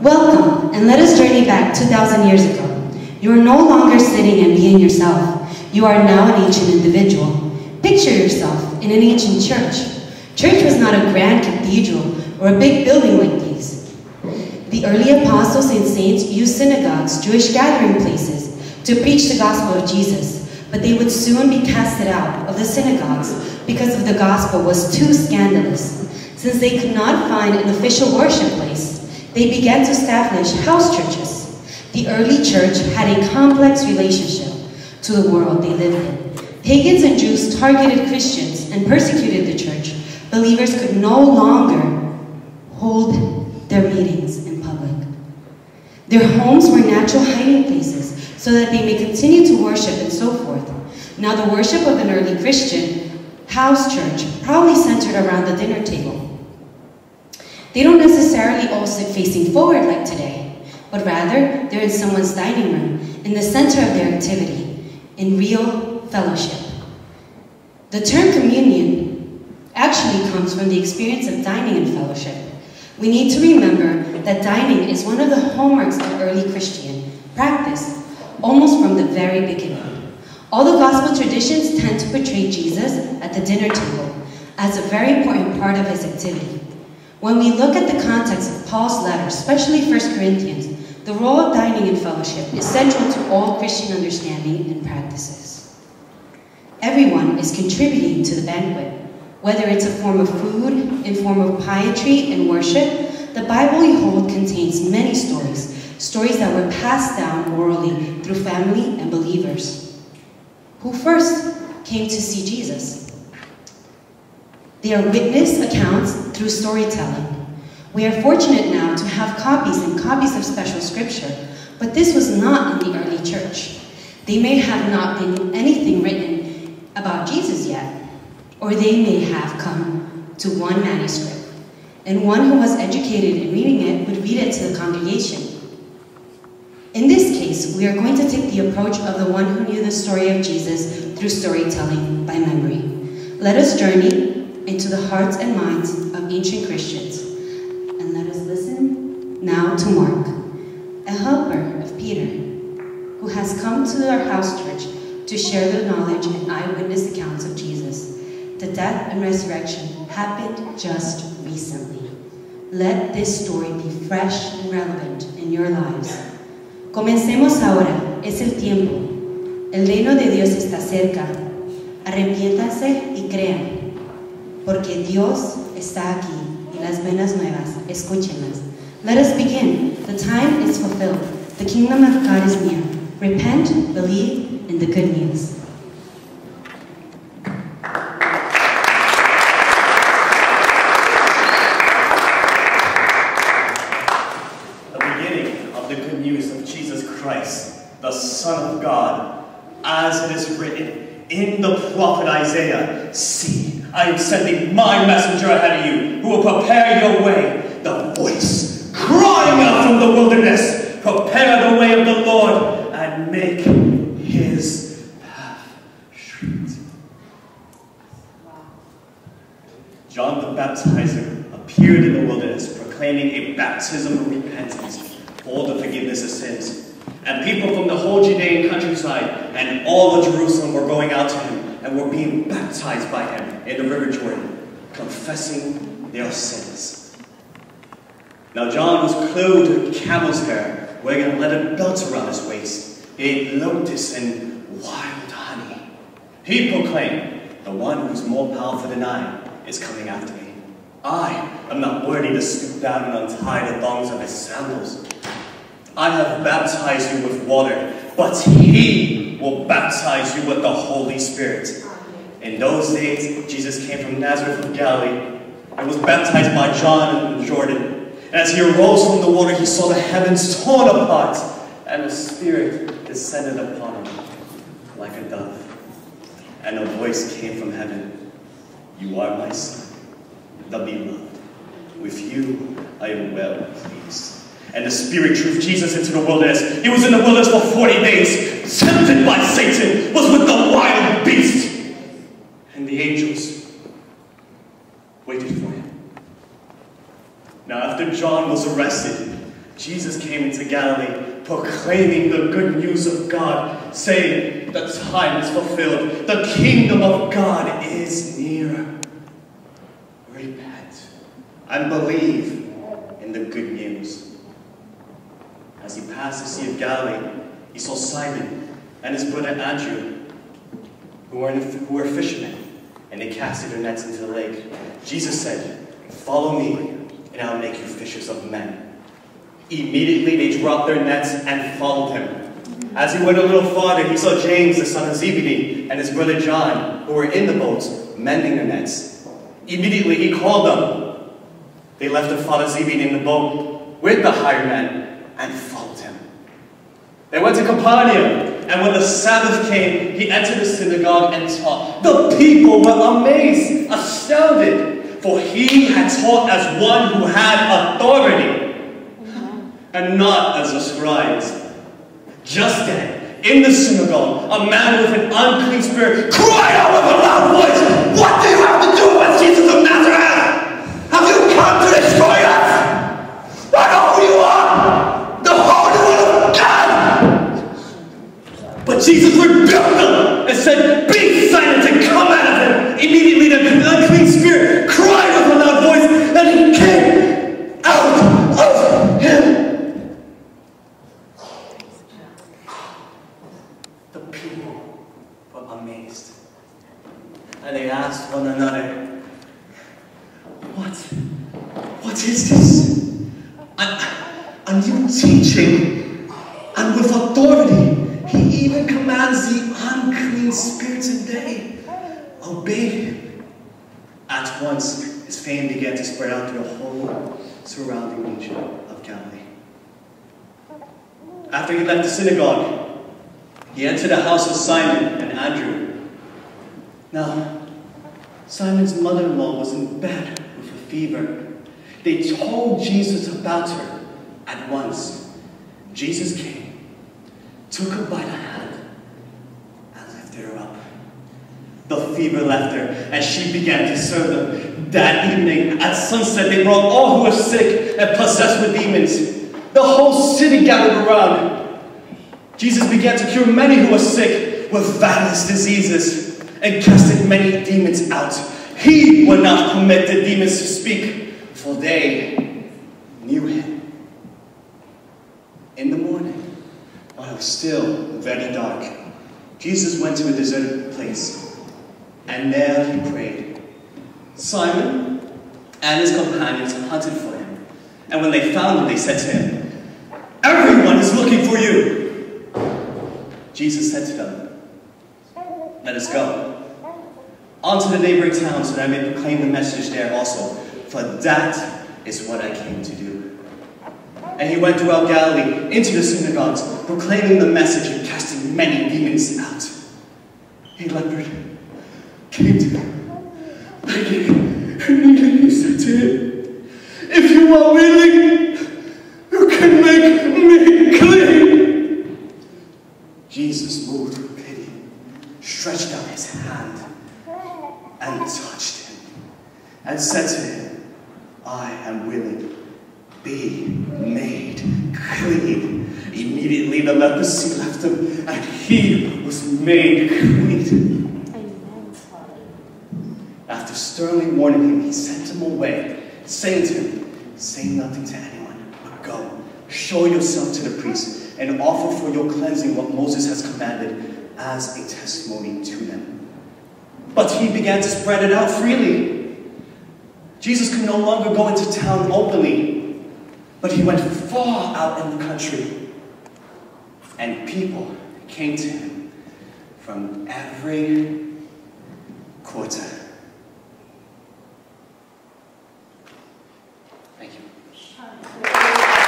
Welcome, and let us journey back 2,000 years ago. You are no longer sitting and being yourself. You are now an ancient individual. Picture yourself in an ancient church. Church was not a grand cathedral or a big building like these. The early apostles and saints used synagogues, Jewish gathering places, to preach the gospel of Jesus, but they would soon be casted out of the synagogues because the gospel was too scandalous. Since they could not find an official worship place, they began to establish house churches. The early church had a complex relationship to the world they lived in. Pagans and Jews targeted Christians and persecuted the church. Believers could no longer hold their meetings in public. Their homes were natural hiding places so that they may continue to worship and so forth. Now the worship of an early Christian house church probably centered around the dinner table. They don't necessarily all sit facing forward like today, but rather they're in someone's dining room, in the center of their activity, in real fellowship. The term communion actually comes from the experience of dining and fellowship. We need to remember that dining is one of the hallmarks of early Christian practice, almost from the very beginning. All the gospel traditions tend to portray Jesus at the dinner table as a very important part of his activity. When we look at the context of Paul's letters, especially 1 Corinthians, the role of dining and fellowship is central to all Christian understanding and practices. Everyone is contributing to the banquet. Whether it's a form of food, in form of piety and worship, the Bible we hold contains many stories that were passed down orally through family and believers, who first came to see Jesus. They are witness accounts through storytelling. We are fortunate now to have copies and copies of special scripture, but this was not in the early church. They may have not been anything written about Jesus yet, or they may have come to one manuscript, and one who was educated in reading it would read it to the congregation. In this case, we are going to take the approach of the one who knew the story of Jesus through storytelling by memory. Let us journey into the hearts and minds of ancient Christians, and let us listen now to Mark, a helper of Peter, who has come to our house church to share the knowledge and eyewitness accounts of Jesus. The death and resurrection happened just recently. Let this story be fresh and relevant in your lives. Comencemos ahora, es el tiempo. El reino de Dios está cerca. Arrepiéntanse y crean, porque Dios está aquí y las buenas nuevas, escúchenlas. Let us begin. The time is fulfilled. The kingdom of God is near. Repent, believe in the good news. Son of God, as it is written in the prophet Isaiah, see, I am sending my messenger ahead of you, who will prepare your way, the voice crying out from the wilderness, prepare the way of the Lord, and make his path straight. John the Baptizer appeared in the wilderness, proclaiming a baptism of repentance for the forgiveness of sins. And people from the whole Judean countryside and all of Jerusalem were going out to him and were being baptized by him in the river Jordan, confessing their sins. Now John was clothed with camel's hair, wearing a leather belt around his waist. He ate locusts and wild honey. He proclaimed, the one who's more powerful than I is coming after me. I am not worthy to stoop down and untie the thongs of his sandals. I have baptized you with water, but he will baptize you with the Holy Spirit. In those days, Jesus came from Nazareth of Galilee and was baptized by John in Jordan. And as he arose from the water, he saw the heavens torn apart, and the Spirit descended upon him like a dove. And a voice came from heaven, you are my son, the beloved. With you I am well pleased. And the Spirit drew Jesus into the wilderness. He was in the wilderness for 40 days, tempted by Satan, was with the wild beast. And the angels waited for him. Now after John was arrested, Jesus came into Galilee, proclaiming the good news of God, saying, the time is fulfilled. The kingdom of God is near. Repent and believe in the good news. As he passed the Sea of Galilee, he saw Simon and his brother Andrew, who were fishermen, and they cast their nets into the lake. Jesus said, follow me, and I'll make you fishers of men. Immediately they dropped their nets and followed him. As he went a little farther, he saw James, the son of Zebedee, and his brother John, who were in the boats, mending their nets. Immediately he called them. They left the father Zebedee in the boat with the hired men and followed him. They went to Capernaum. And when the Sabbath came, he entered the synagogue and taught. The people were amazed, astounded, for he had taught as one who had authority, and not as the scribes. Just then, in the synagogue, a man with an unclean spirit cried out with a loud voice, what do you have to do with Jesus of Nazareth? Have you come to destroy us? I know who you are, the Holy One of God! But Jesus rebuked them and said, be silent and come out of him. Immediately the unclean spirit cried with a loud voice, and he came out of him. The people were amazed. And they asked one another, What is this? A new teaching and with authority. He even commands the unclean spirits and they obey him. At once, his fame began to spread out through the whole surrounding region of Galilee. After he left the synagogue, he entered the house of Simon and Andrew. Now, Simon's mother-in-law was in bed with a fever. They told Jesus about her. At once, Jesus came, took her by the hand, and lifted her up. The fever left her, and she began to serve them. That evening, at sunset, they brought all who were sick and possessed with demons. The whole city gathered around. Jesus began to cure many who were sick with various diseases, and casted many demons out. He would not permit the demons to speak, for they knew him. In the morning, while it was still very dark, Jesus went to a deserted place, and there he prayed. Simon and his companions hunted for him, and when they found him, they said to him, everyone is looking for you. Jesus said to them, let us go on to the neighboring towns, so that I may proclaim the message there also, for that is what I came to do. And he went throughout Galilee, into the synagogues, proclaiming the message and casting many demons out. A leopard came to him, begging and kneeling. He said to him, if you are willing, you can make me clean. Jesus, moved with pity, stretched out his hand and touched him, and said to him, I am willing. Be made clean. Immediately the leprosy left him, and he was made clean. Amen. After sternly warning him, he sent him away, saying to him, say nothing to anyone, but go, show yourself to the priest, and offer for your cleansing what Moses has commanded as a testimony to them. But he began to spread it out freely. Jesus could no longer go into town openly, but he went far out in the country, and people came to him from every quarter. Thank you.